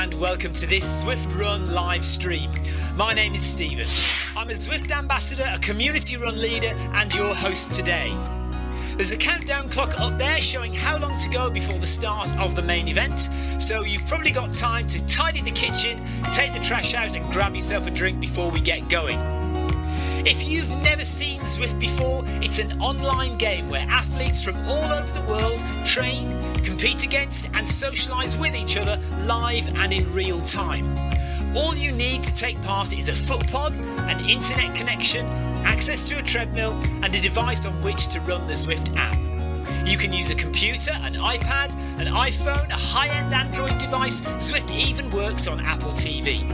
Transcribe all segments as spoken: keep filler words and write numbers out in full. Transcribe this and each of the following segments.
and welcome to this Zwift Run live stream. My name is Stephen. I'm a Zwift ambassador, a community run leader, and your host today. There's a countdown clock up there showing how long to go before the start of the main event, so you've probably got time to tidy the kitchen, take the trash out, and grab yourself a drink before we get going. If you've never seen Zwift before, it's an online game where athletes from all over the world train, compete against and socialise with each other live and in real time. All you need to take part is a footpod, an internet connection, access to a treadmill and a device on which to run the Zwift app. You can use a computer, an iPad, an iPhone, a high-end Android device. Zwift even works on Apple T V.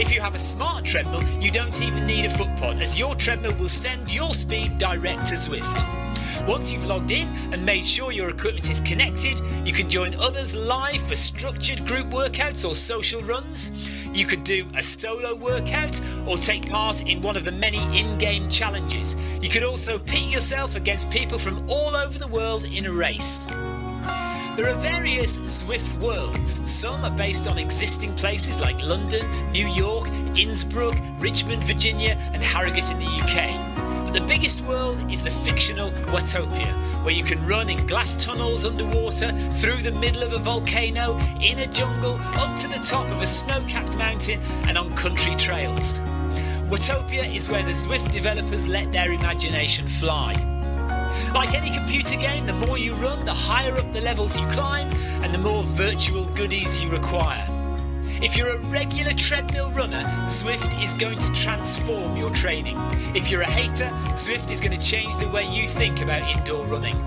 If you have a smart treadmill, you don't even need a footpod, as your treadmill will send your speed direct to Zwift. Once you've logged in and made sure your equipment is connected, you can join others live for structured group workouts or social runs. You could do a solo workout or take part in one of the many in-game challenges. You could also pit yourself against people from all over the world in a race. There are various Zwift worlds. Some are based on existing places like London, New York, Innsbruck, Richmond, Virginia, and Harrogate in the U K. But the biggest world is the fictional Watopia, where you can run in glass tunnels underwater, through the middle of a volcano, in a jungle, up to the top of a snow-capped mountain and on country trails. Watopia is where the Zwift developers let their imagination fly. Like any computer game, the more you run, the higher up the levels you climb and the more virtual goodies you require. If you're a regular treadmill runner, Zwift is going to transform your training. If you're a hater, Zwift is going to change the way you think about indoor running.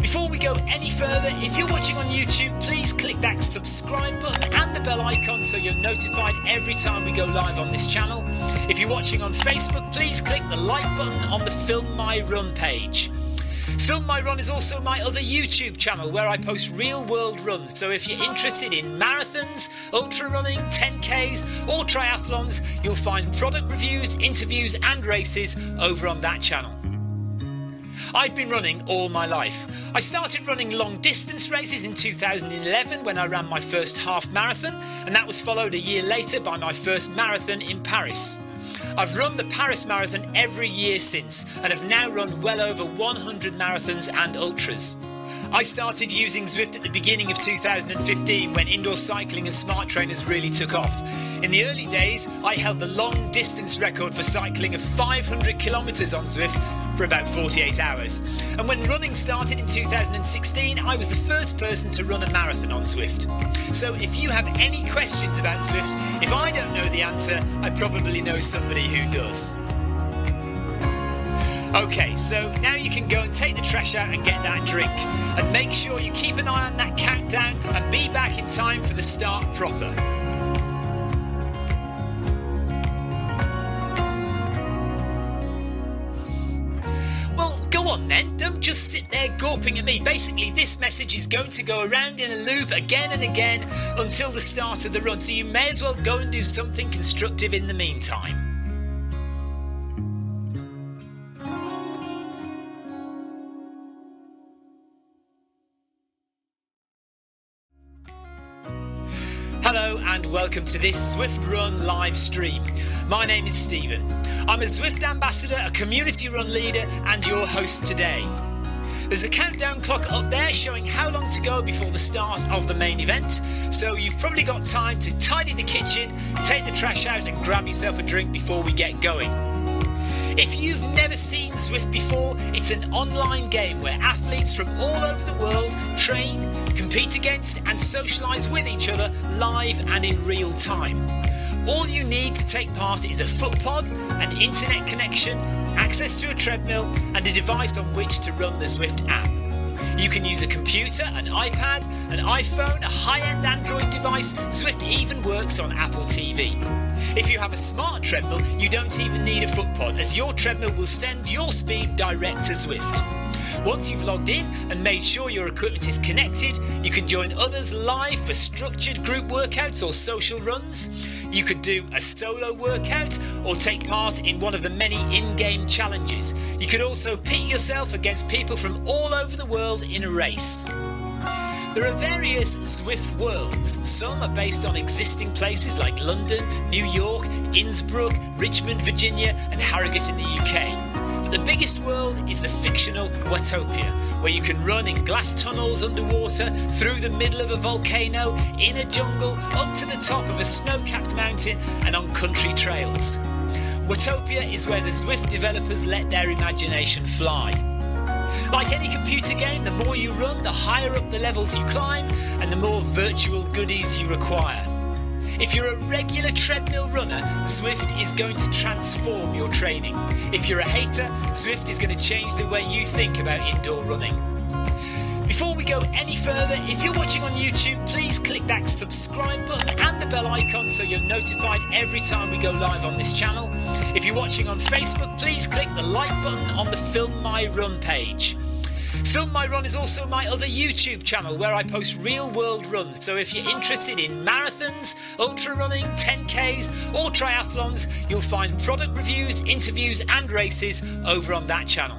Before we go any further, if you're watching on YouTube, please click that subscribe button and the bell icon so you're notified every time we go live on this channel. If you're watching on Facebook, please click the like button on the Film My Run page. Film My Run is also my other YouTube channel where I post real world runs, so if you're interested in marathons, ultra running, ten Ks or triathlons, you'll find product reviews, interviews and races over on that channel. I've been running all my life. I started running long distance races in two thousand eleven when I ran my first half marathon, and that was followed a year later by my first marathon in Paris. I've run the Paris Marathon every year since and have now run well over one hundred marathons and ultras. I started using Zwift at the beginning of two thousand fifteen when indoor cycling and smart trainers really took off. In the early days, I held the long distance record for cycling of five hundred kilometres on Zwift for about forty-eight hours. And when running started in two thousand sixteen, I was the first person to run a marathon on Zwift. So if you have any questions about Zwift, if I don't know the answer, I probably know somebody who does. Okay, so now you can go and take the trash out and get that drink. And make sure you keep an eye on that countdown and be back in time for the start proper. Then don't just sit there gawping at me. Basically, this message is going to go around in a loop again and again until the start of the run, so you may as well go and do something constructive in the meantime. Hello and welcome to this Zwift Run live stream. My name is Stephen. I'm a Zwift ambassador, a community run leader, and your host today. There's a countdown clock up there showing how long to go before the start of the main event, so you've probably got time to tidy the kitchen, take the trash out, and grab yourself a drink before we get going. If you've never seen Zwift before, it's an online game where athletes from all over the world train, compete against and socialise with each other live and in real time. All you need to take part is a footpod, an internet connection, access to a treadmill and a device on which to run the Zwift app. You can use a computer, an iPad, an iPhone, a high-end Android device. Zwift even works on Apple T V. If you have a smart treadmill, you don't even need a footpod, as your treadmill will send your speed direct to Zwift. Once you've logged in and made sure your equipment is connected, you can join others live for structured group workouts or social runs. You could do a solo workout or take part in one of the many in-game challenges. You could also pit yourself against people from all over the world in a race. There are various Zwift worlds. Some are based on existing places like London, New York, Innsbruck, Richmond, Virginia, and Harrogate in the U K. But the biggest world is the fictional Watopia, where you can run in glass tunnels underwater, through the middle of a volcano, in a jungle, up to the top of a snow-capped mountain, and on country trails. Watopia is where the Zwift developers let their imagination fly. Like any computer game, the more you run, the higher up the levels you climb, and the more virtual goodies you require. If you're a regular treadmill runner, Zwift is going to transform your training. If you're a hater, Zwift is going to change the way you think about indoor running. Before we go any further, if you're watching on YouTube, please click that subscribe button and the bell icon so you're notified every time we go live on this channel. If you're watching on Facebook, please click the like button on the Film My Run page. Film My Run is also my other YouTube channel where I post real-world runs, so if you're interested in marathons, ultra running, ten Ks or triathlons, you'll find product reviews, interviews and races over on that channel.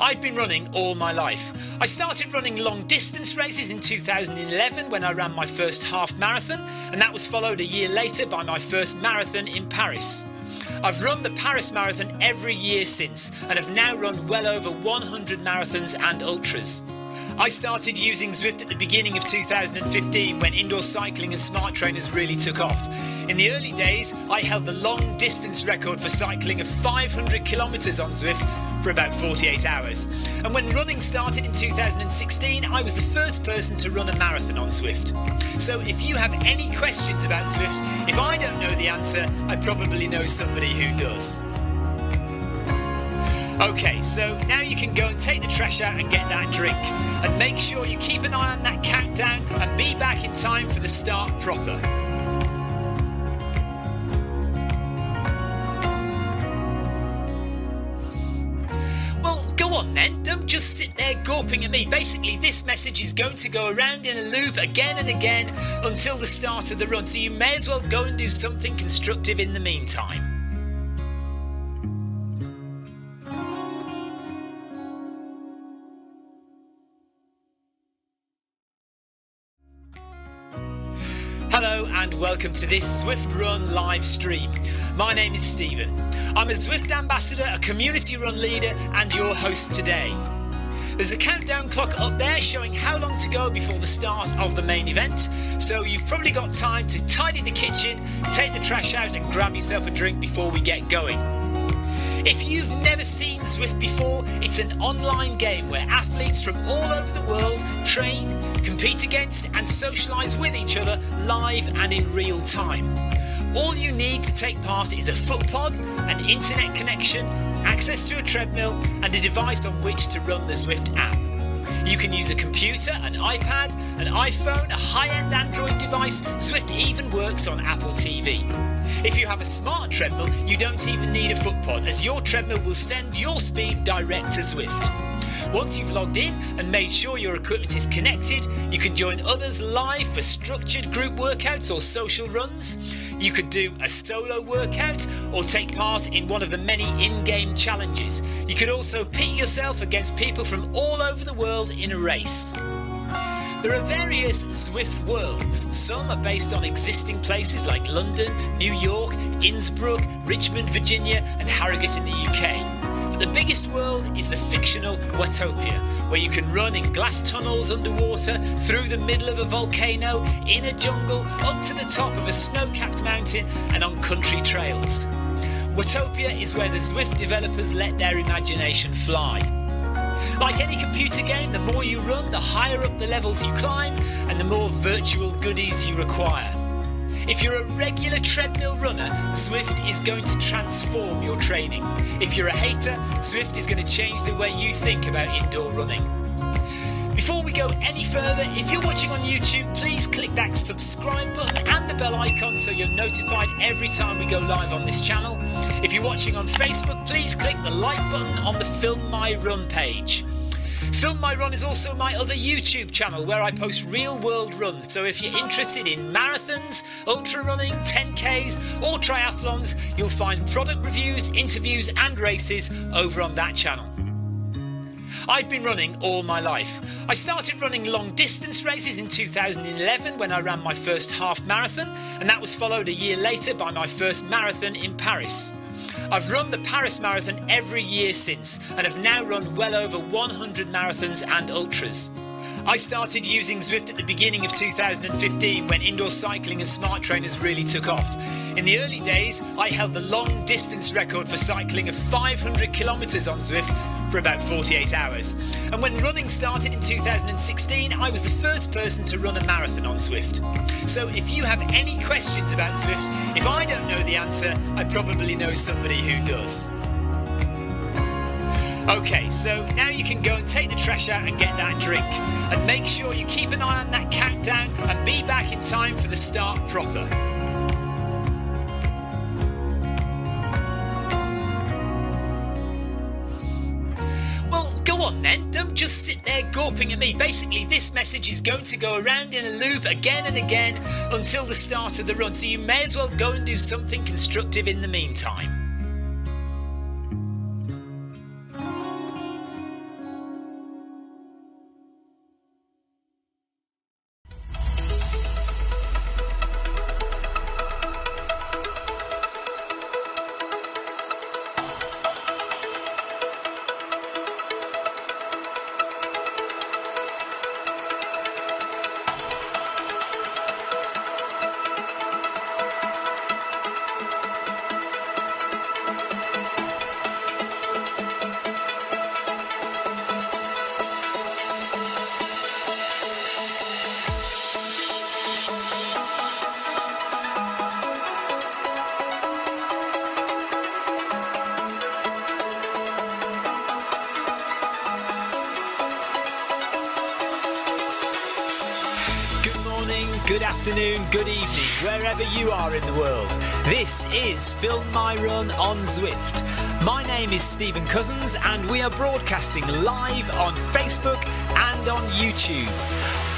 I've been running all my life. I started running long distance races in two thousand eleven when I ran my first half marathon, and that was followed a year later by my first marathon in Paris. I've run the Paris Marathon every year since and have now run well over one hundred marathons and ultras. I started using Zwift at the beginning of two thousand fifteen when indoor cycling and smart trainers really took off. In the early days, I held the long distance record for cycling of five hundred kilometres on Zwift for about forty-eight hours. And when running started in two thousand sixteen, I was the first person to run a marathon on Zwift. So if you have any questions about Zwift, if I don't know the answer, I probably know somebody who does. Okay, so now you can go and take the trash out and get that drink. And make sure you keep an eye on that countdown and be back in time for the start proper. Just sit there gawping at me. Basically, this message is going to go around in a loop again and again until the start of the run, so you may as well go and do something constructive in the meantime. Hello and welcome to this Zwift Run live stream. My name is Stephen. I'm a Zwift ambassador, a community run leader, and your host today. There's a countdown clock up there showing how long to go before the start of the main event, so you've probably got time to tidy the kitchen, take the trash out and grab yourself a drink before we get going. If you've never seen Zwift before, it's an online game where athletes from all over the world train, compete against and socialise with each other live and in real time. All you need to take part is a foot pod, an internet connection, access to a treadmill and a device on which to run the Zwift app. You can use a computer, an iPad, an iPhone, a high-end Android device. Zwift even works on Apple T V. If you have a smart treadmill, you don't even need a foot pod, as your treadmill will send your speed direct to Zwift. Once you've logged in and made sure your equipment is connected, you can join others live for structured group workouts or social runs. You could do a solo workout or take part in one of the many in-game challenges. You could also pit yourself against people from all over the world in a race. There are various Zwift worlds. Some are based on existing places like London, New York, Innsbruck, Richmond, Virginia, and Harrogate in the U K. But the biggest world is the fictional Watopia, where you can run in glass tunnels underwater, through the middle of a volcano, in a jungle, up to the top of a snow-capped mountain, and on country trails. Watopia is where the Zwift developers let their imagination fly. Like any computer game, the more you run, the higher up the levels you climb, and the more virtual goodies you require. If you're a regular treadmill runner, Zwift is going to transform your training. If you're a hater, Zwift is going to change the way you think about indoor running. Before we go any further, if you're watching on YouTube, please click that subscribe button and the bell icon so you're notified every time we go live on this channel. If you're watching on Facebook, please click the like button on the Film My Run page. Film My Run is also my other YouTube channel where I post real-world runs, so if you're interested in marathons, ultra running, ten Ks or triathlons, you'll find product reviews, interviews and races over on that channel. I've been running all my life. I started running long distance races in two thousand eleven when I ran my first half marathon, and that was followed a year later by my first marathon in Paris. I've run the Paris Marathon every year since and have now run well over one hundred marathons and ultras. I started using Zwift at the beginning of two thousand fifteen when indoor cycling and smart trainers really took off. In the early days, I held the long distance record for cycling of five hundred kilometres on Zwift for about forty-eight hours. And when running started in two thousand sixteen, I was the first person to run a marathon on Zwift. So if you have any questions about Zwift, if I don't know the answer, I probably know somebody who does. Okay, so now you can go and take the trash out and get that drink. And make sure you keep an eye on that countdown and be back in time for the start proper. Just sit there gawping at me. Basically, this message is going to go around in a loop again and again until the start of the run, so you may as well go and do something constructive in the meantime. Good evening, wherever you are in the world. This is Film My Run on Zwift. My name is Stephen Cousins and we are broadcasting live on Facebook and on YouTube.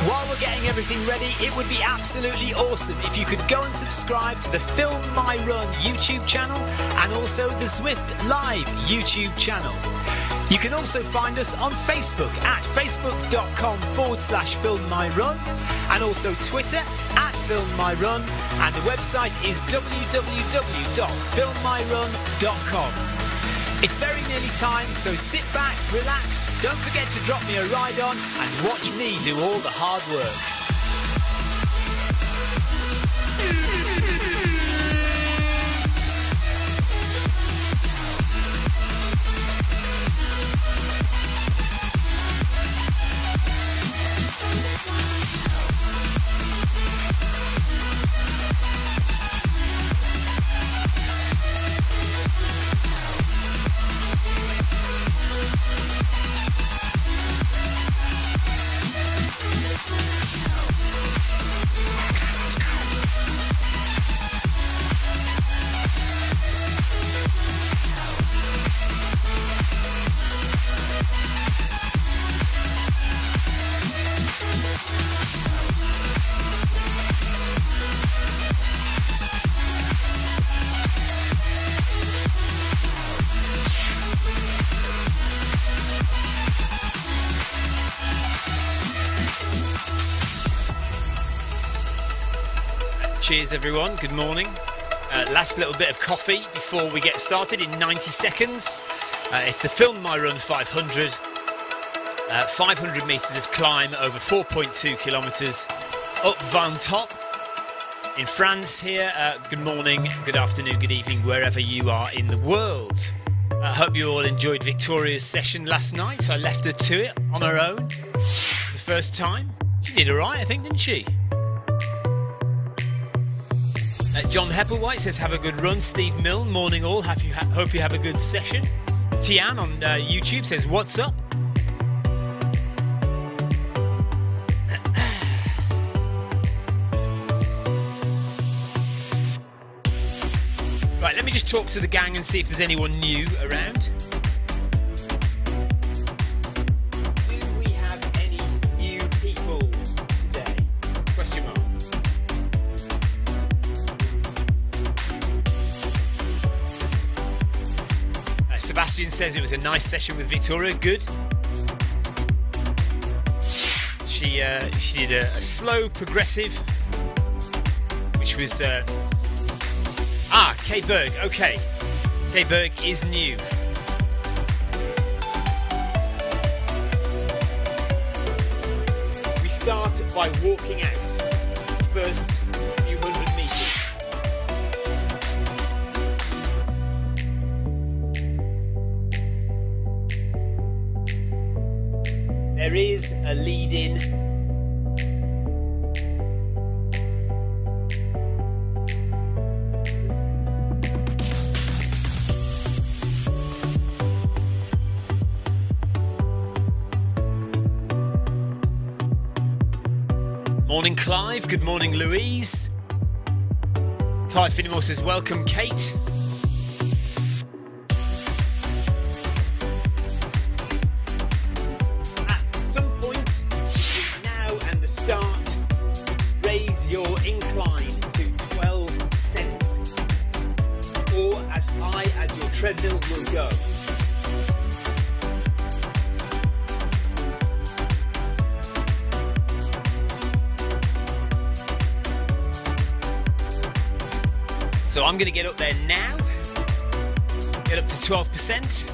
While we're getting everything ready, it would be absolutely awesome if you could go and subscribe to the Film My Run YouTube channel and also the Zwift Live YouTube channel. You can also find us on Facebook at facebook.com forward slash Film My Run and also Twitter at Film My Run, and the website is w w w dot film my run dot com. It's very nearly time, so sit back, relax, don't forget to drop me a ride on and watch me do all the hard work. Cheers everyone, good morning. Uh, last little bit of coffee before we get started in ninety seconds. Uh, it's the Film My Run five hundred. Uh, five hundred metres of climb over four point two kilometres up Ventop in France here. Uh, good morning, good afternoon, good evening, wherever you are in the world. I uh, hope you all enjoyed Victoria's session last night. So I left her to it on her own the first time. She did all right, I think, didn't she? Uh, John Hepplewhite says, have a good run. Steve Mill, morning all, have you ha hope you have a good session. Tian on uh, YouTube says, what's up? Right, let me just talk to the gang and see if there's anyone new around. Says it was a nice session with Victoria. Good. she uh, she did a, a slow progressive, which was uh, ah Kay Berg. Okay, Kay Berg is new. We start by walking out first few hundred meters. There is a lead-in. Morning, Clive. Good morning, Louise. Ty Finnemore says, welcome, Kate. So I'm going to get up there now, get up to twelve percent.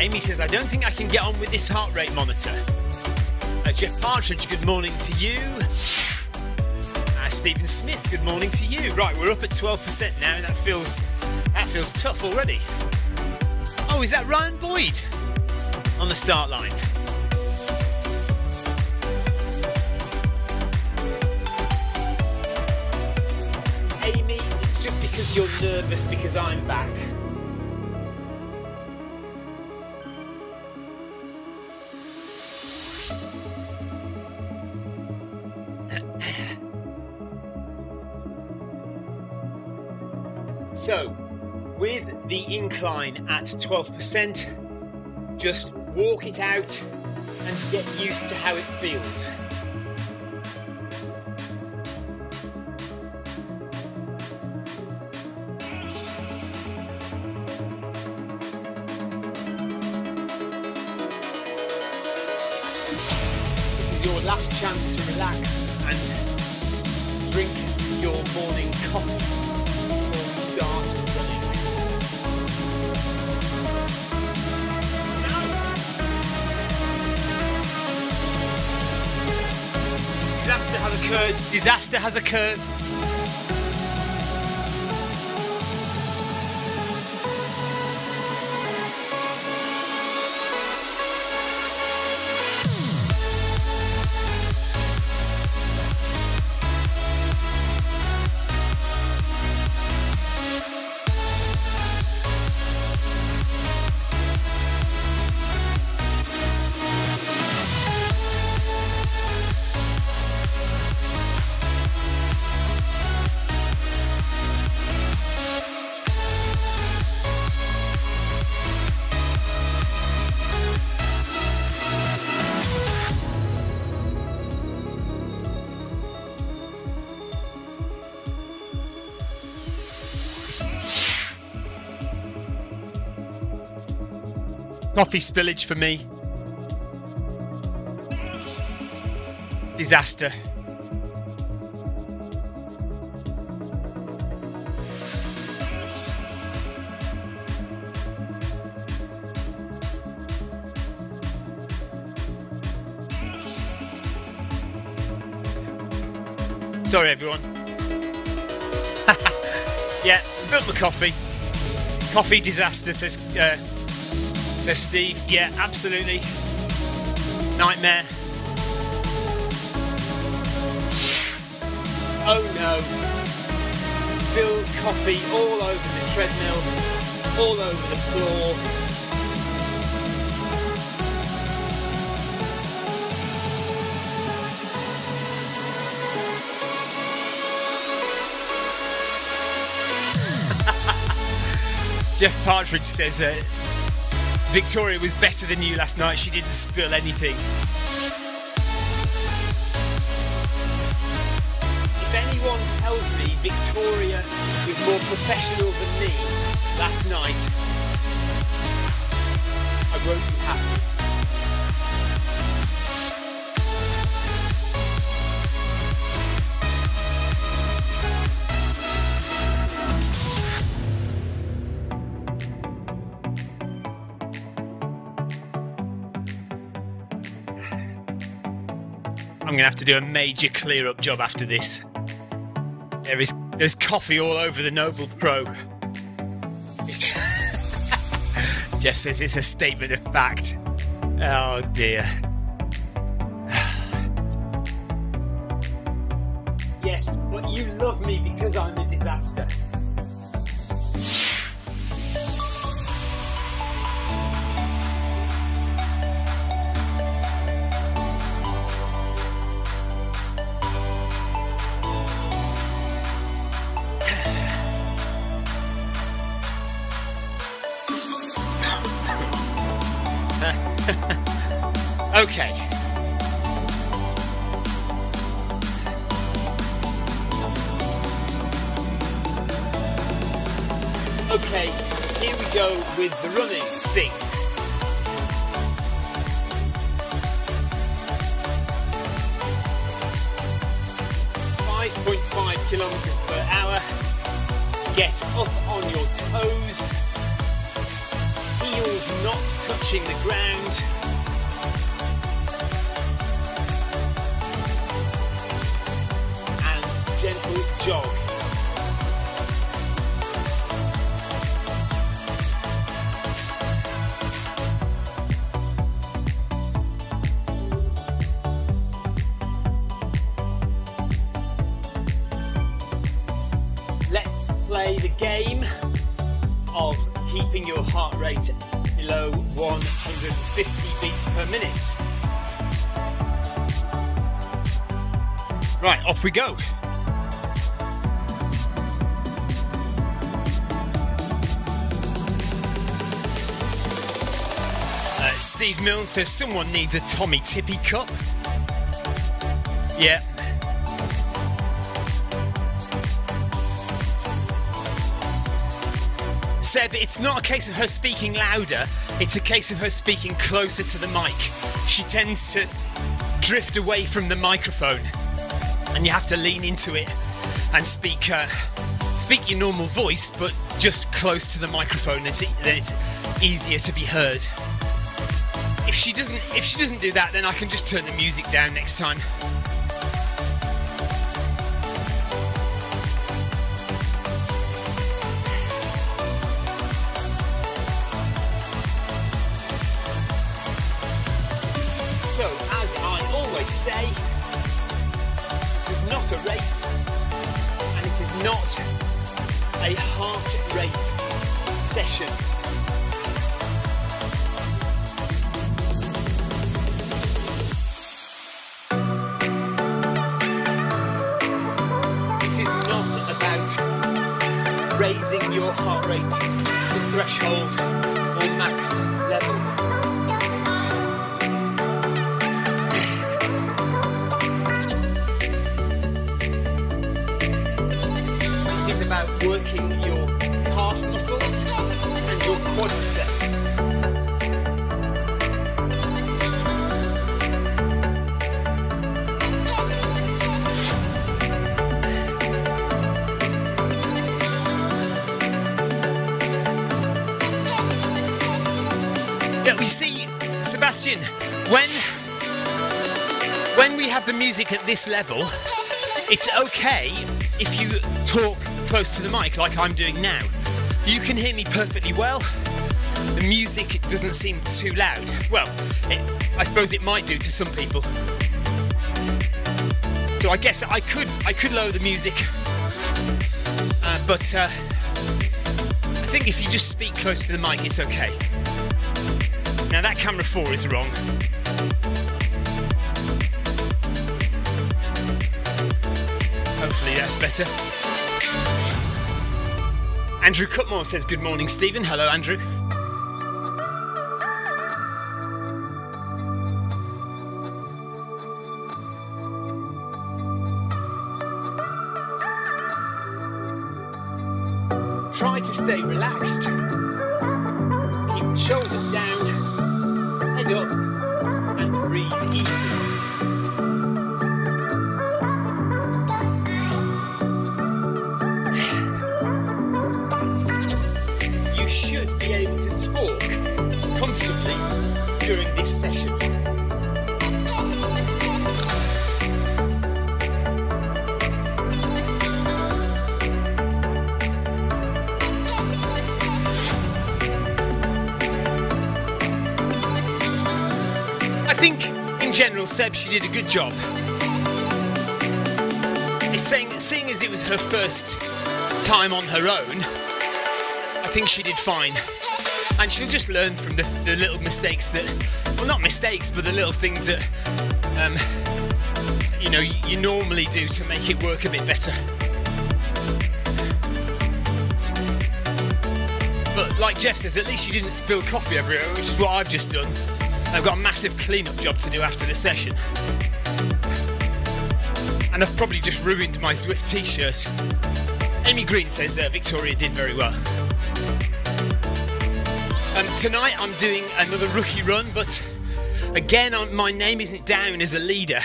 Amy says, I don't think I can get on with this heart rate monitor. Uh, Jeff Partridge, good morning to you. Uh, Stephen Smith, good morning to you. Right, we're up at twelve percent now. That feels, that feels tough already. Oh, is that Ryan Boyd on the start line? Amy, it's just because you're nervous because I'm back. So, with the incline at twelve percent, just walk it out and get used to how it feels. This is your last chance to relax and drink your morning coffee. Disaster has occurred. Disaster has occurred. Coffee spillage for me. Disaster. Sorry, everyone. Yeah, spilled my coffee. Coffee disaster, says... Uh, Says Steve, yeah, absolutely. Nightmare. Oh no. Spilled coffee all over the treadmill, all over the floor. Jeff Partridge says uh, Victoria was better than you last night. She didn't spill anything. If anyone tells me Victoria was more professional than me last night, I won't be happy. I'm gonna have to do a major clear-up job after this. There is there's coffee all over the Noble Pro. Jeff says it's a statement of fact. Oh dear. Yes, but you love me because I'm a disaster. Okay. Okay, here we go with the running thing. five point five kilometers per hour. Get up on your toes. Heels not touching the ground. Jog. Let's play the game of keeping your heart rate below one hundred fifty beats per minute. Right, off we go. Steve Milne says someone needs a Tommy Tippy cup. Yeah. Seb, it's not a case of her speaking louder, it's a case of her speaking closer to the mic. She tends to drift away from the microphone and you have to lean into it and speak uh, speak your normal voice, but just close to the microphone, it's, then it's easier to be heard. If she doesn't, if she doesn't do that, then I can just turn the music down next time. So, as I always say, this is not a race, and it is not a heart rate session. Raising your heart rate to threshold or max level. This is about working your calf muscles and your quadriceps. You see, Sebastian, when when we have the music at this level, it's okay if you talk close to the mic like I'm doing now. You can hear me perfectly well. The music doesn't seem too loud. Well, it, I suppose it might do to some people. So I guess I could I could lower the music, uh, but uh, I think if you just speak close to the mic, it's okay. Now that camera four is wrong. Hopefully that's better. Andrew Cutmore says, good morning, Stephen. Hello, Andrew. Try to stay relaxed. Keep the shoulders down, head up, and breathe easy. You should be able to talk comfortably during this session. I think, in general, Seb, she did a good job. It's saying, seeing as it was her first time on her own, I think she did fine. And she'll just learn from the, the little mistakes that, well, not mistakes, but the little things that, um, you know, you, you normally do to make it work a bit better. But like Jeff says, at least you didn't spill coffee everywhere, which is what I've just done. I've got a massive clean-up job to do after the session. And I've probably just ruined my Zwift t-shirt. Amy Green says uh, Victoria did very well. Um, tonight I'm doing another rookie run, but again, I'm, my name isn't down as a leader.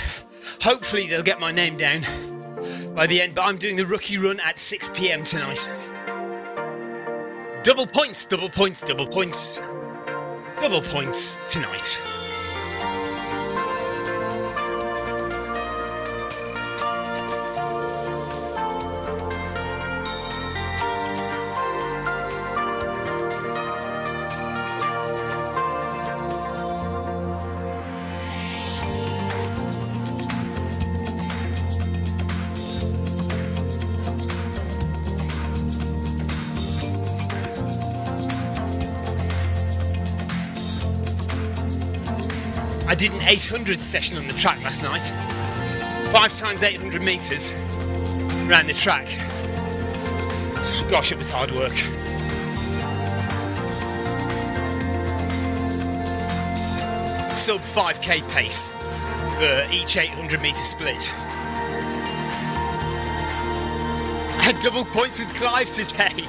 Hopefully they'll get my name down by the end, but I'm doing the rookie run at six p m tonight. Double points, double points, double points. Double points tonight. I did an eight hundred session on the track last night, five times eight hundred metres around the track. Gosh, it was hard work. Sub five K pace for each eight hundred metre split. I had double points with Clive today.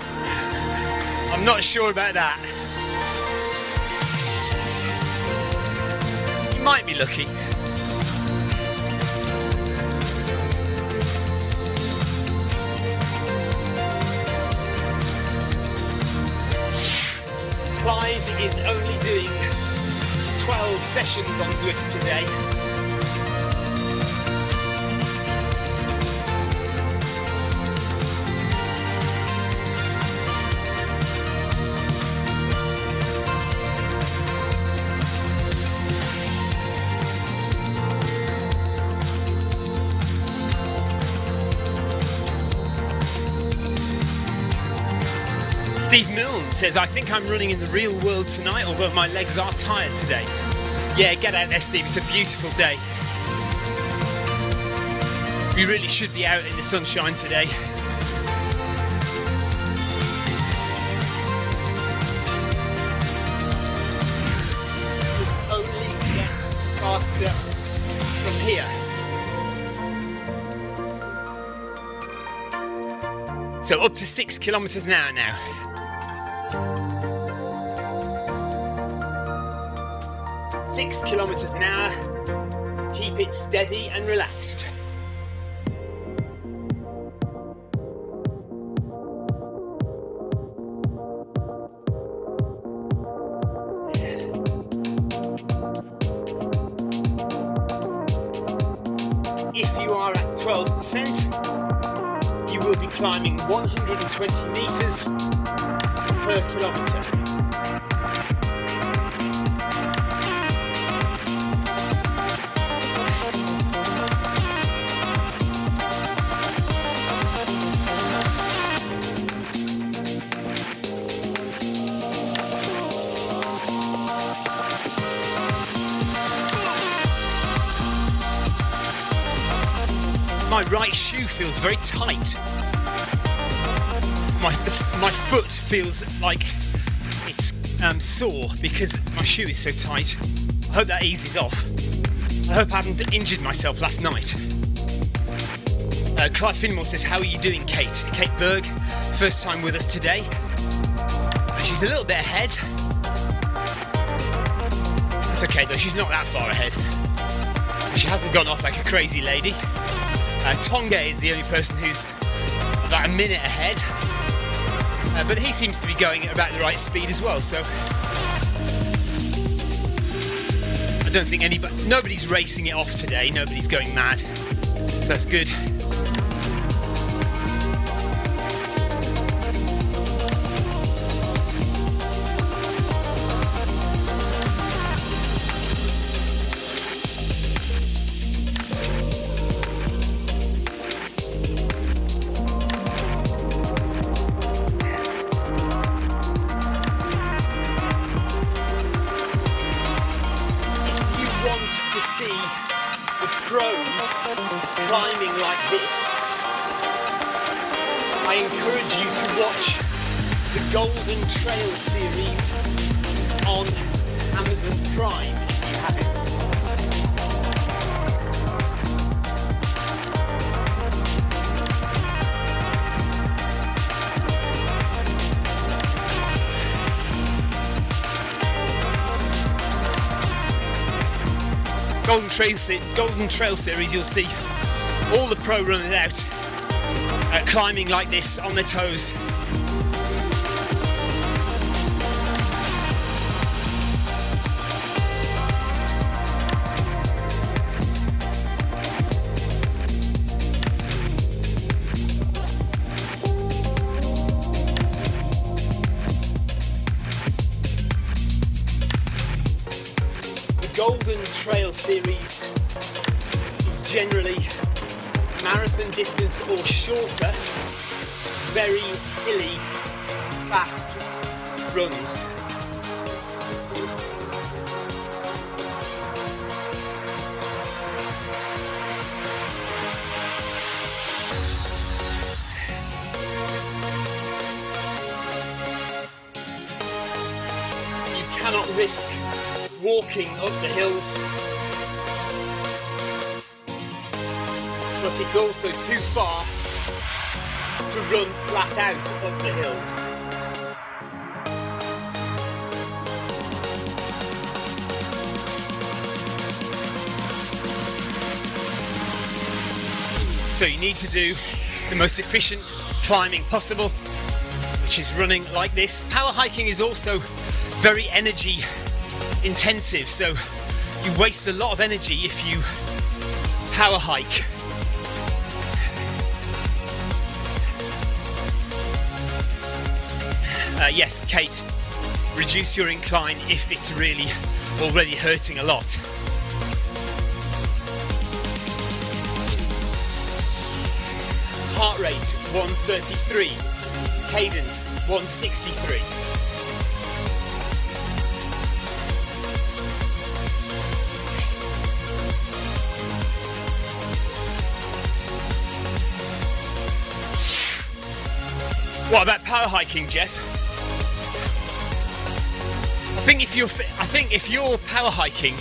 I'm not sure about that. Might be lucky. Clive is only doing twelve sessions on Zwift today. Steve Milne says, I think I'm running in the real world tonight, although my legs are tired today. Yeah, get out there, Steve. It's a beautiful day. We really should be out in the sunshine today. It only gets faster from here. So up to six kilometres an hour now. Six kilometres an hour, keep it steady and relaxed. If you are at twelve percent, you will be climbing one hundred twenty metres per kilometre. My right shoe feels very tight. my my foot feels like it's um, sore because my shoe is so tight. I hope that eases off. I hope I haven't injured myself last night. Uh, Clive Finmore says, how are you doing, Kate? Kate Berg, first time with us today. And she's a little bit ahead. That's okay though, she's not that far ahead. She hasn't gone off like a crazy lady. Uh, Tonge is the only person who's about a minute ahead. Uh, but he seems to be going at about the right speed as well, so... I don't think anybody... Nobody's racing it off today, nobody's going mad. So that's good. Golden Trail Series, you'll see all the pro runners out uh, climbing like this on their toes. Distance or shorter, very hilly, fast runs. You cannot risk walking up the hills. But it's also too far to run flat out up the hills. So you need to do the most efficient climbing possible, which is running like this. Power hiking is also very energy intensive, so you waste a lot of energy if you power hike. Uh, yes, Kate, reduce your incline if it's really already hurting a lot. Heart rate one thirty-three, cadence one sixty-three. What about power hiking, Jeff? I think if you're, I think if you're power hiking,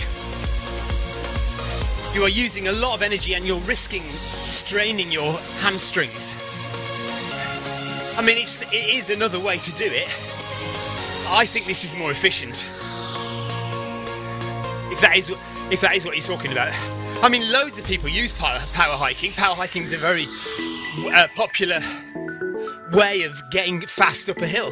you are using a lot of energy and you're risking straining your hamstrings. I mean, it's, it is another way to do it. I think this is more efficient. If that is, if that is what you're talking about. I mean, loads of people use power, power hiking. Power hiking is a very uh, popular way of getting fast up a hill.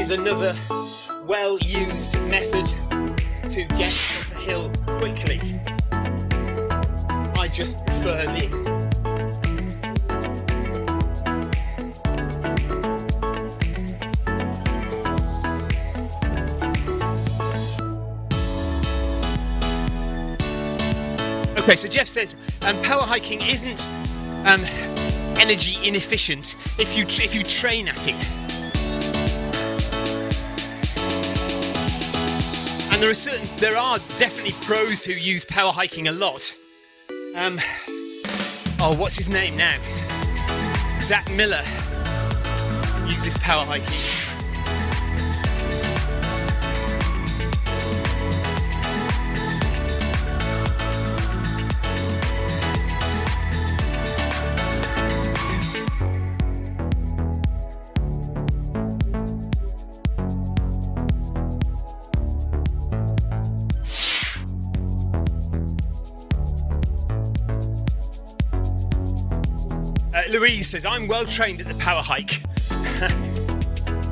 Is another well-used method to get up a hill quickly. I just prefer this. Okay, so Jeff says um, power hiking isn't um, energy inefficient if you if you train at it. And there are certain, there are definitely pros who use power hiking a lot. Um, oh, what's his name now? Zach Miller uses power hiking. Louise says, I'm well trained at the power hike.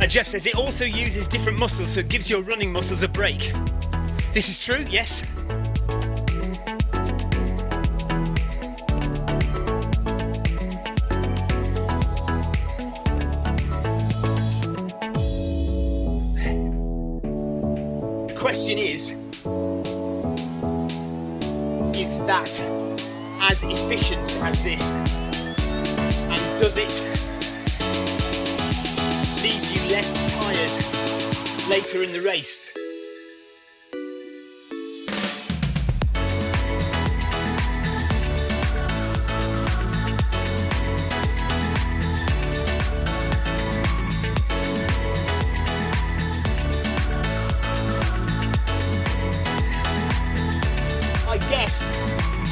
And Jeff says, it also uses different muscles, so it gives your running muscles a break. This is true, yes. The question is, is that as efficient as this? And does it leave you less tired later in the race? I guess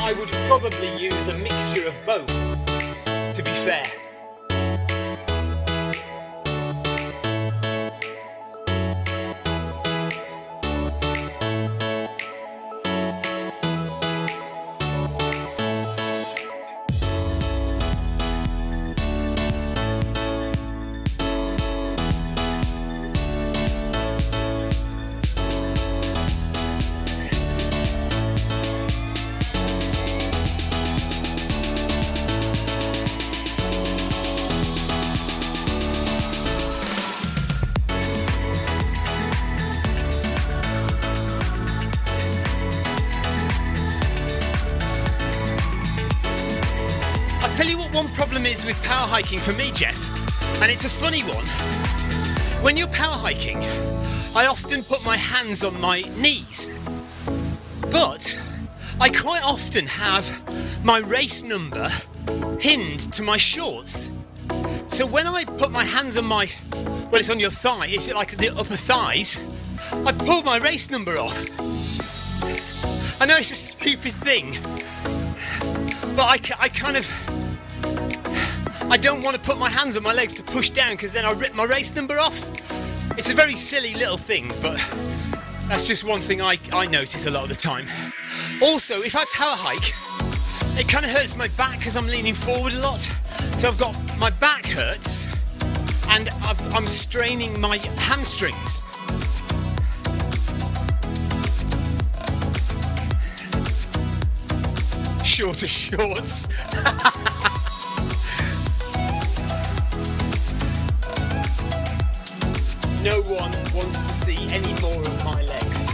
I would probably use a mixture of both. To be fair. Is with power hiking for me, Jeff, and it's a funny one. When you're power hiking, I often put my hands on my knees, but I quite often have my race number pinned to my shorts. So when I put my hands on my, well, it's on your thigh, it's like the upper thighs, I pull my race number off. I know it's a stupid thing, but I, I kind of I don't want to put my hands on my legs to push down because then I rip my race number off. It's a very silly little thing, but that's just one thing I, I notice a lot of the time. Also, if I power hike, it kind of hurts my back because I'm leaning forward a lot. So I've got, my back hurts and I've, I'm straining my hamstrings. Shorter shorts. No one wants to see any more of my legs.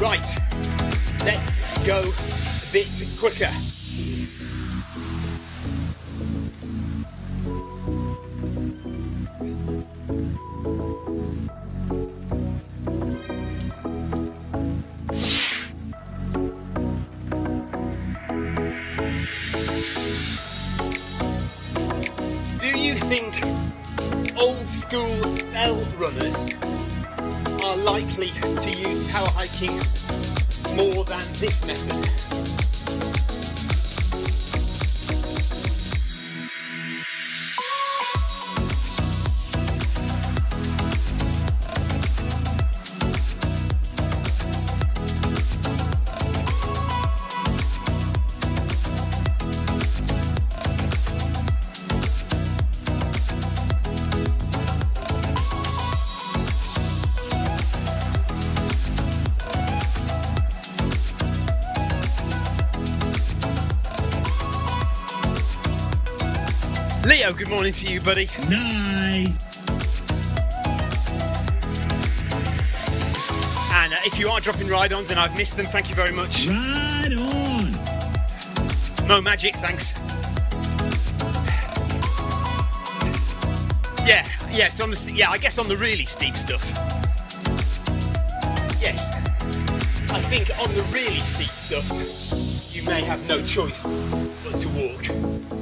Right, let's go a bit quicker. Runners are likely to use power hiking more than this method. Leo, good morning to you, buddy. Nice. And uh, if you are dropping ride-ons and I've missed them, thank you very much. Ride on! Mo Magic, thanks. Yeah, yeah, so on the, yeah, I guess on the really steep stuff. Yes. I think on the really steep stuff, you may have no choice but to walk.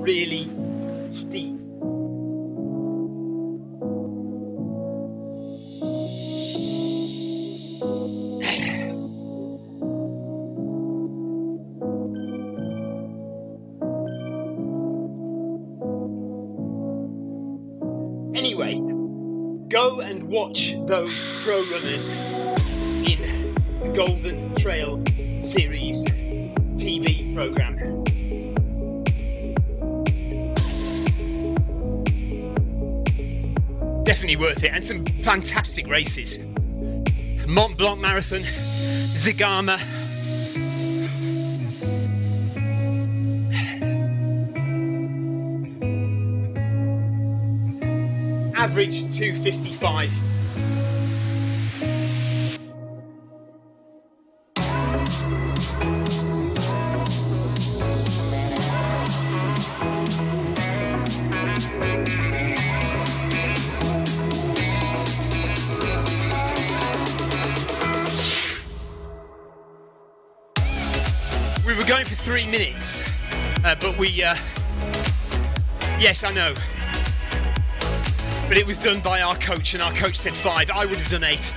Really steep. Anyway, go and watch those pro runners in the Golden Trail Series T V programme. Definitely worth it, and some fantastic races. Mont Blanc Marathon, Zagama, average two fifty-five. We were going for three minutes, uh, but we, uh, yes, I know. But it was done by our coach, and our coach said five. I would have done eight.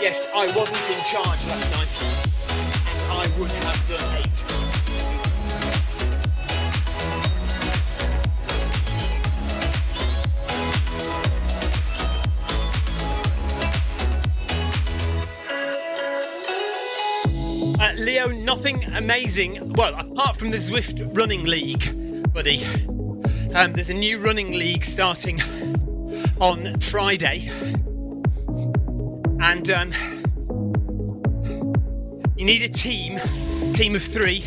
Yes, I wasn't in charge last night, and I would have done eight. Uh, Leo, nothing amazing, well, apart from the Zwift Running League, buddy. Um, there's a new running league starting on Friday. And um, you need a team, team of three.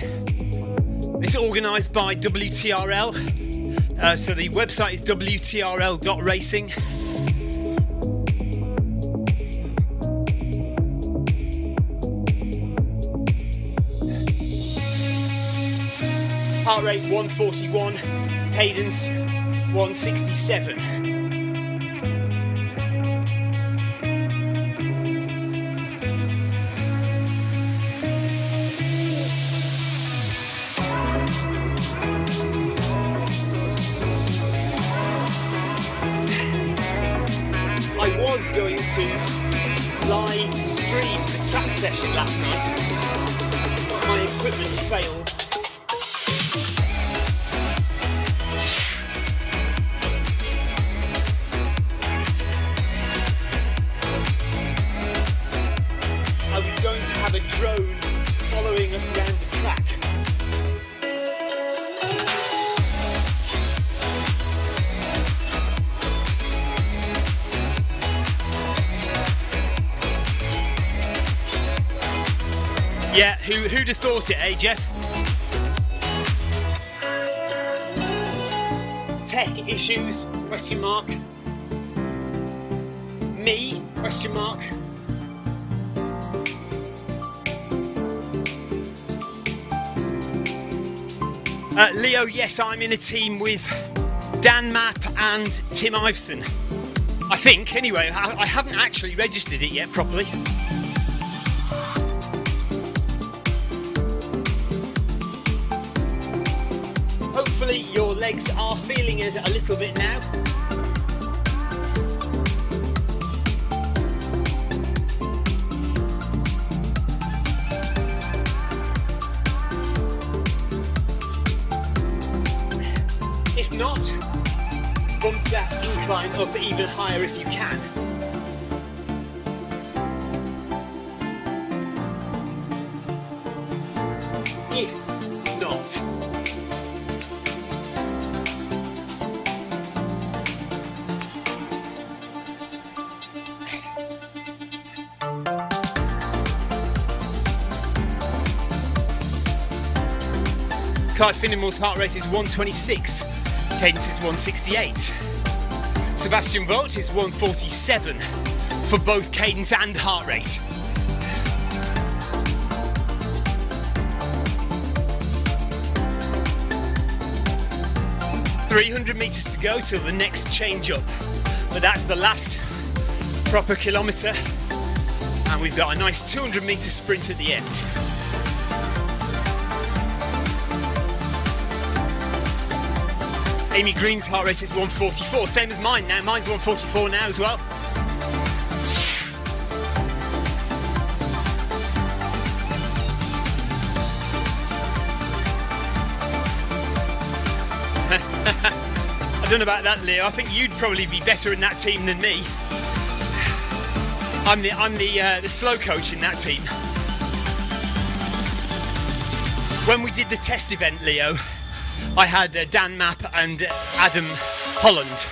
It's organised by W T R L. Uh, so the website is W T R L dot racing. Heart rate one forty-one, cadence one sixty-seven. I was going to live stream the track session last night, but my equipment failed. Yeah, who, who'd have thought it, eh, Jeff? Tech issues, question mark. Me, question mark. Uh, Leo, yes, I'm in a team with Dan Mapp and Tim Iveson. I think, anyway, I, I haven't actually registered it yet properly. Hopefully your legs are feeling it a little bit now. If not, bump that incline up even higher if you can. If not. Clyde Finnemore's heart rate is one twenty-six, Cadence is one sixty-eight. Sebastian Vogt is one forty-seven for both cadence and heart rate. three hundred metres to go till the next change up, but that's the last proper kilometre, and we've got a nice two hundred metre sprint at the end. Amy Green's heart rate is one forty-four, same as mine now. Mine's one forty-four now as well. I don't know about that, Leo. I think you'd probably be better in that team than me. I'm the I'm the uh, the slow coach in that team. When we did the test event, Leo, I had uh, Dan Mapp and Adam Holland,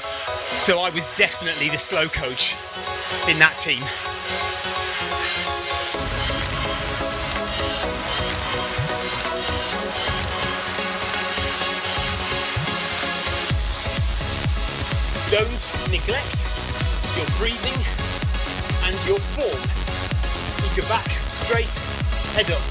so I was definitely the slow coach in that team. Don't neglect your breathing and your form. Keep your back straight, head up.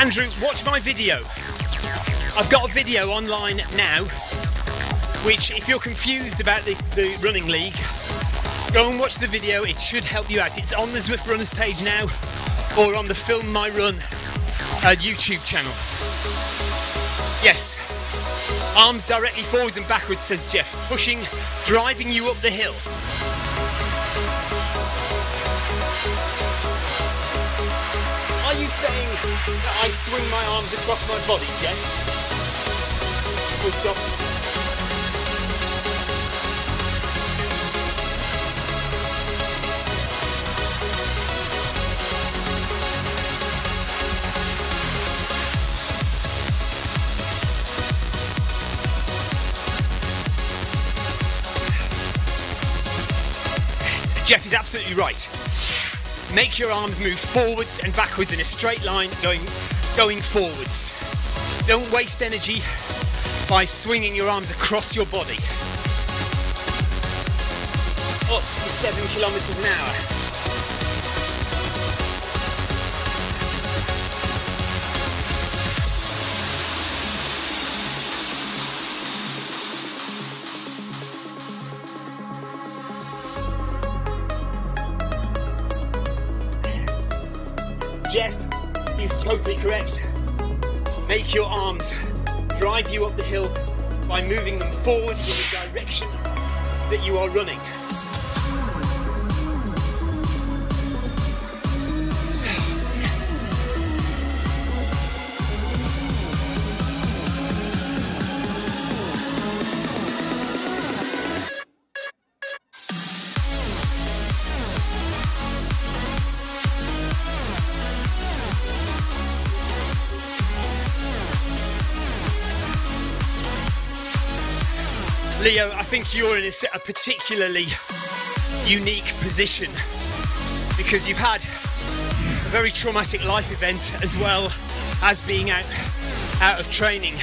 Andrew, watch my video. I've got a video online now, which if you're confused about the, the running league, go and watch the video, it should help you out. It's on the Zwift Runners page now, or on the Film My Run uh, YouTube channel. Yes, arms directly forwards and backwards, says Jeff. Pushing, driving you up the hill. Are you saying that I swing my arms across my body, Jeff? We'll stop. Jeff is absolutely right. Make your arms move forwards and backwards in a straight line, going, going forwards. Don't waste energy by swinging your arms across your body. Up to seven kilometers an hour. Jeff is totally correct. Make your arms drive you up the hill by moving them forward in the direction that you are running. Leo, I think you're in a, a particularly unique position because you've had a very traumatic life event as well as being out, out of training.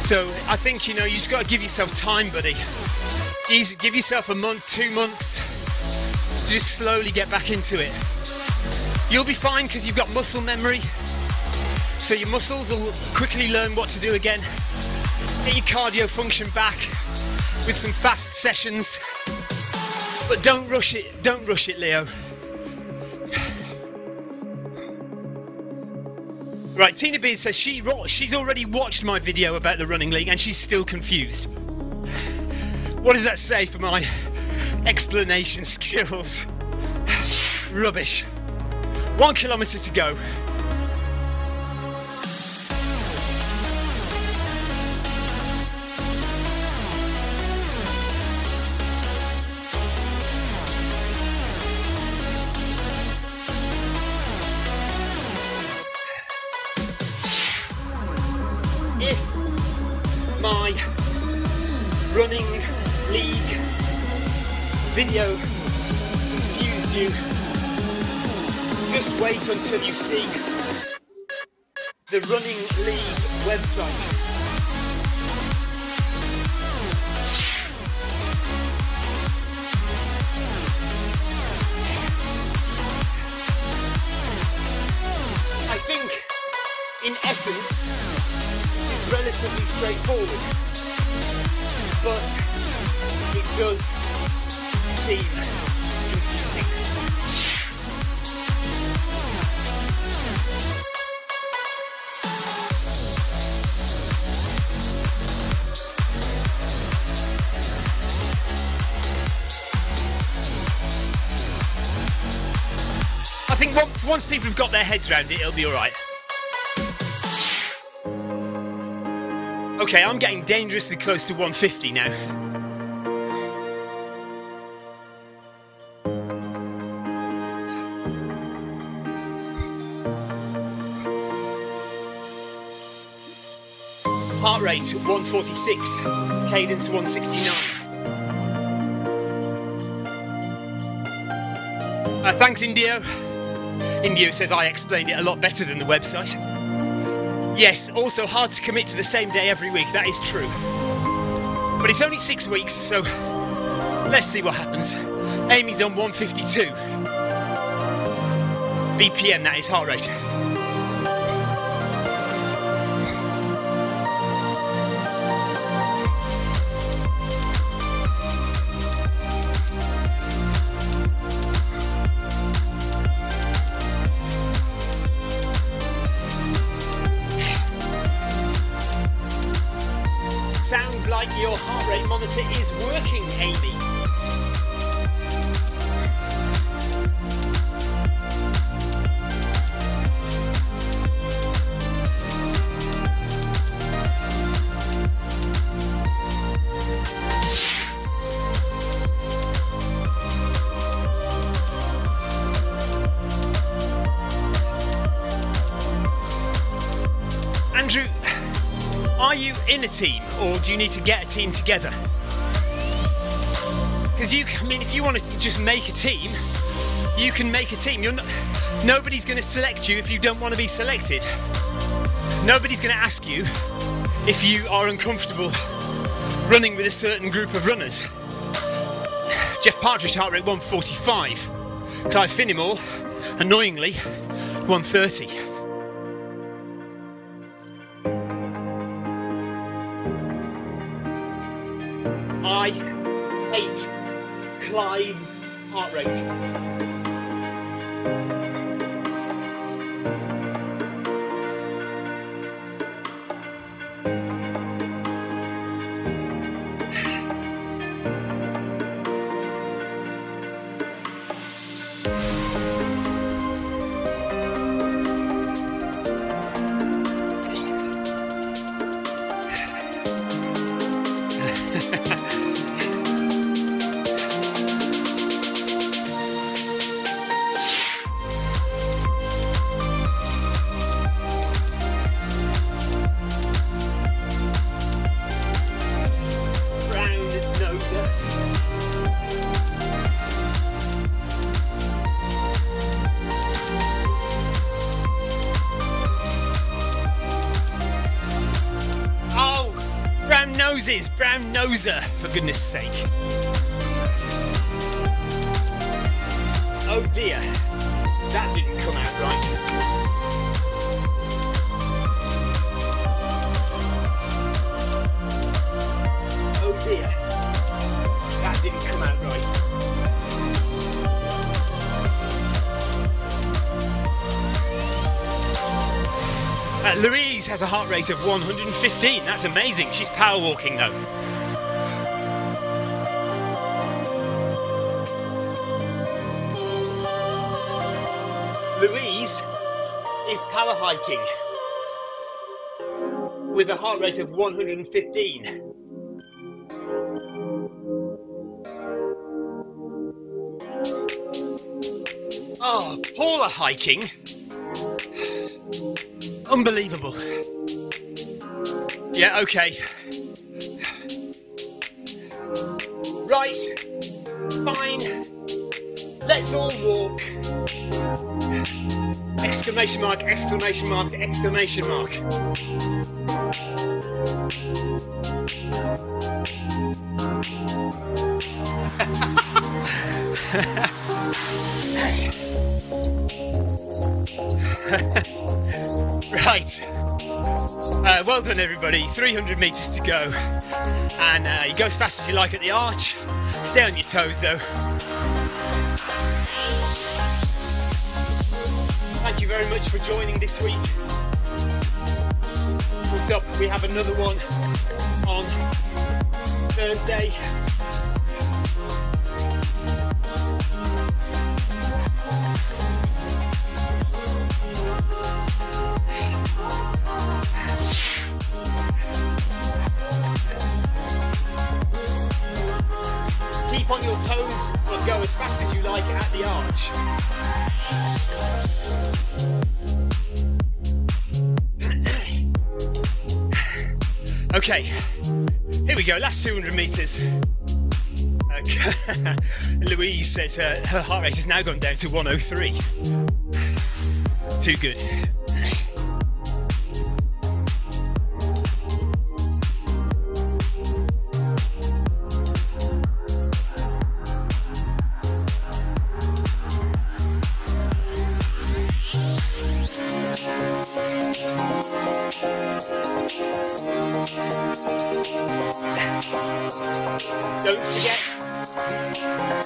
So I think, you know, you just got to give yourself time, buddy. Easy, give yourself a month, two months to just slowly get back into it. You'll be fine because you've got muscle memory, so your muscles will quickly learn what to do again. Get your cardio function back with some fast sessions, but don't rush it, don't rush it, Leo. Right, Tina Beard says she she's already watched my video about the running league and she's still confused. What does that say for my explanation skills? Rubbish. One kilometre to go. If my running league video confused you, just wait until you see the running league website. I think, in essence, relatively straightforward, but it does seem confusing. I think once, once people have got their heads around it, it'll be all right. Okay, I'm getting dangerously close to one fifty now. Heart rate one forty-six, cadence one sixty-nine. Uh, thanks, Indio. Indio says I explained it a lot better than the website. Yes, also hard to commit to the same day every week, that is true. But it's only six weeks, so let's see what happens. Amy's on one fifty-two. B P M, that is, heart rate. Sounds like your heart rate monitor is working, Amy. Andrew, are you in a team, or do you need to get a team together? Because you, I mean, if you want to just make a team, you can make a team. You're not, nobody's going to select you if you don't want to be selected. Nobody's going to ask you if you are uncomfortable running with a certain group of runners. Jeff Partridge, heart rate one forty-five. Clive Finnemore, annoyingly, one thirty. I hate Clive's heart rate. Noses, brown noser, for goodness sake. Oh dear, that didn't come out right. Oh dear, that didn't come out right. Uh, Louise has a heart rate of one fifteen, that's amazing. She's power walking though. Louise is power hiking with a heart rate of one hundred fifteen. Oh, polar hiking. Unbelievable. Yeah, okay. Right, fine. Let's all walk. Exclamation mark, exclamation mark, exclamation mark. Right. Uh, well done, everybody. three hundred meters to go. And uh, you go as fast as you like at the arch. Stay on your toes, though. Thank you very much for joining this week. What's up? We have another one on Thursday. Keep on your toes and go as fast as you like at the arch. Okay, here we go, last two hundred metres. Okay. Louise says uh, her heart rate has now gone down to one oh three. Too good. Don't forget,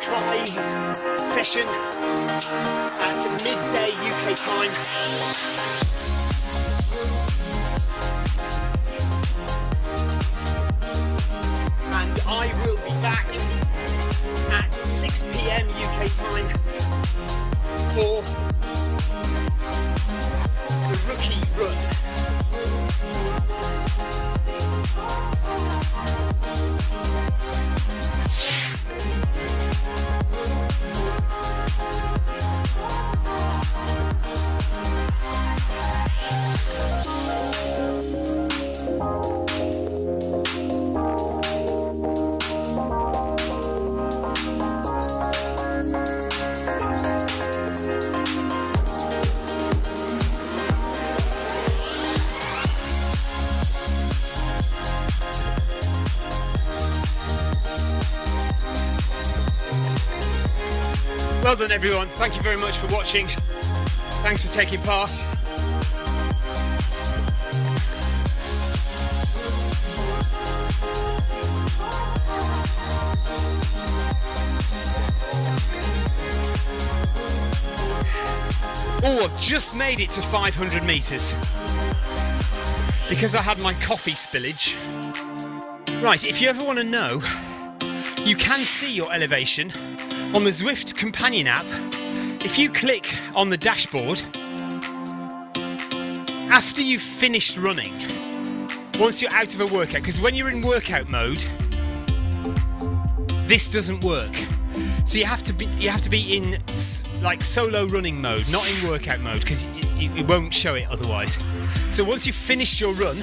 Clive's session at midday U K time. And I will be back at six p m U K time for the Rookie Run. Well done, everyone. Thank you very much for watching. Thanks for taking part. Oh, I've just made it to five hundred metres because I had my coffee spillage. Right, if you ever want to know, you can see your elevation on the Zwift companion app. If you click on the dashboard, after you've finished running, once you're out of a workout, because when you're in workout mode, this doesn't work. So you have to be, you have to be in like solo running mode, not in workout mode, because it, it won't show it otherwise. So once you've finished your run,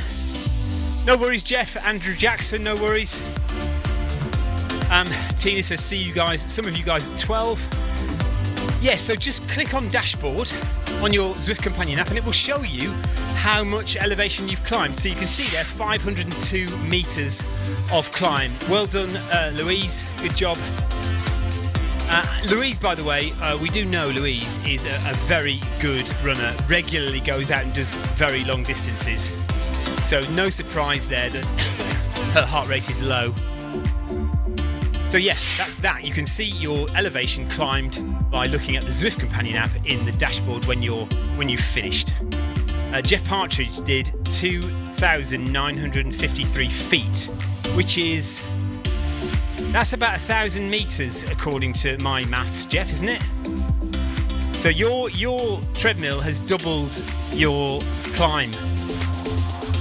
no worries, Jeff, Andrew Jackson, no worries. Um, Tina says, see you guys, some of you guys at twelve. Yeah, so just click on dashboard on your Zwift companion app and it will show you how much elevation you've climbed. So you can see there, five hundred two metres of climb. Well done, uh, Louise, good job. Uh, Louise, by the way, uh, we do know Louise is a, a very good runner, regularly goes out and does very long distances. So no surprise there that her heart rate is low. So yeah, that's that. You can see your elevation climbed by looking at the Zwift companion app in the dashboard when you're when you've finished. Uh, Jeff Partridge did two thousand nine hundred fifty-three feet, which is that's about a thousand meters according to my maths, Jeff, isn't it? So your your treadmill has doubled your climb.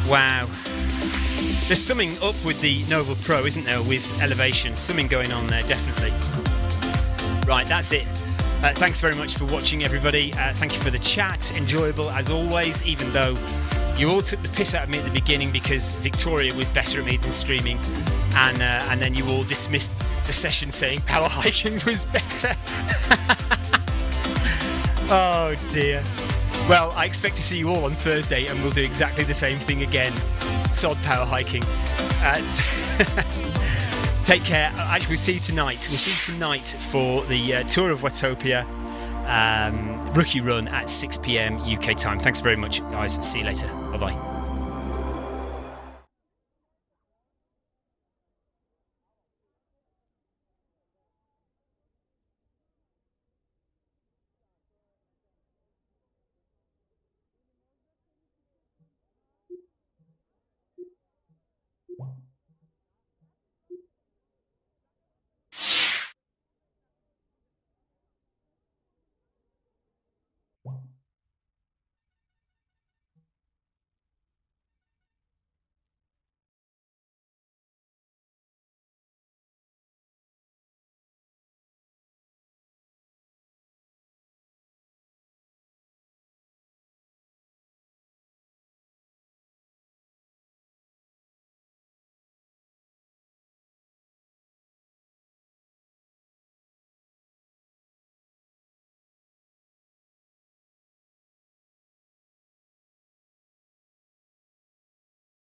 Wow. There's something up with the Nova Pro, isn't there, with elevation? Something going on there, definitely. Right, that's it. Uh, thanks very much for watching, everybody. Uh, thank you for the chat. Enjoyable as always, even though you all took the piss out of me at the beginning because Victoria was better at me than streaming. And, uh, and then you all dismissed the session saying power hiking was better. Oh, dear. Well, I expect to see you all on Thursday, and we'll do exactly the same thing again. Sod power hiking. Uh, take care. Actually, we'll see you tonight. We'll see you tonight for the uh, tour of Watopia, um, Rookie Run at six p m U K time. Thanks very much, guys. See you later. Bye-bye.